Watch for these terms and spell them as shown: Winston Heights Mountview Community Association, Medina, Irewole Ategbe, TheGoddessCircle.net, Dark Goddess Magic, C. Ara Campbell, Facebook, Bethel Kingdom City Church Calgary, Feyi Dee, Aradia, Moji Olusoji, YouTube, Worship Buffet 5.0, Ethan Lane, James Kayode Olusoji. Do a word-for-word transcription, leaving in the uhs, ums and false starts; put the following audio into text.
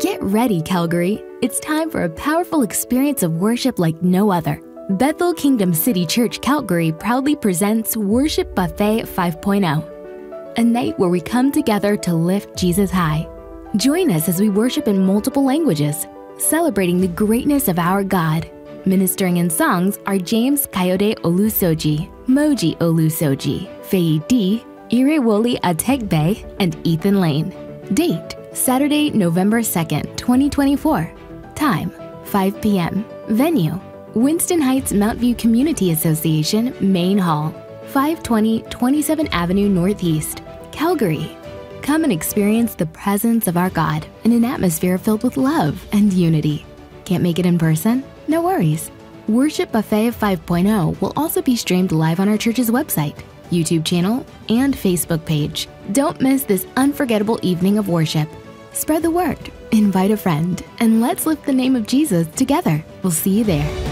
Get ready, Calgary. It's time for a powerful experience of worship like no other. Bethel Kingdom City Church Calgary proudly presents Worship Buffet five point oh, a night where we come together to lift Jesus high. Join us as we worship in multiple languages, celebrating the greatness of our God. Ministering in songs are James Kayode Olusoji, Moji Olusoji, Feyi Dee, Irewole Ategbe, and Ethan Lane. Date: Saturday, November second, twenty twenty-four. Time: five p m Venue: Winston Heights Mountview Community Association, Main Hall, five twenty twenty-seventh Avenue Northeast, Calgary. Come and experience the presence of our God in an atmosphere filled with love and unity. Can't make it in person? No worries. Worship Buffet five point oh will also be streamed live on our church's website, YouTube channel, and Facebook page. Don't miss this unforgettable evening of worship. Spread the word, invite a friend, and let's lift the name of Jesus together. We'll see you there.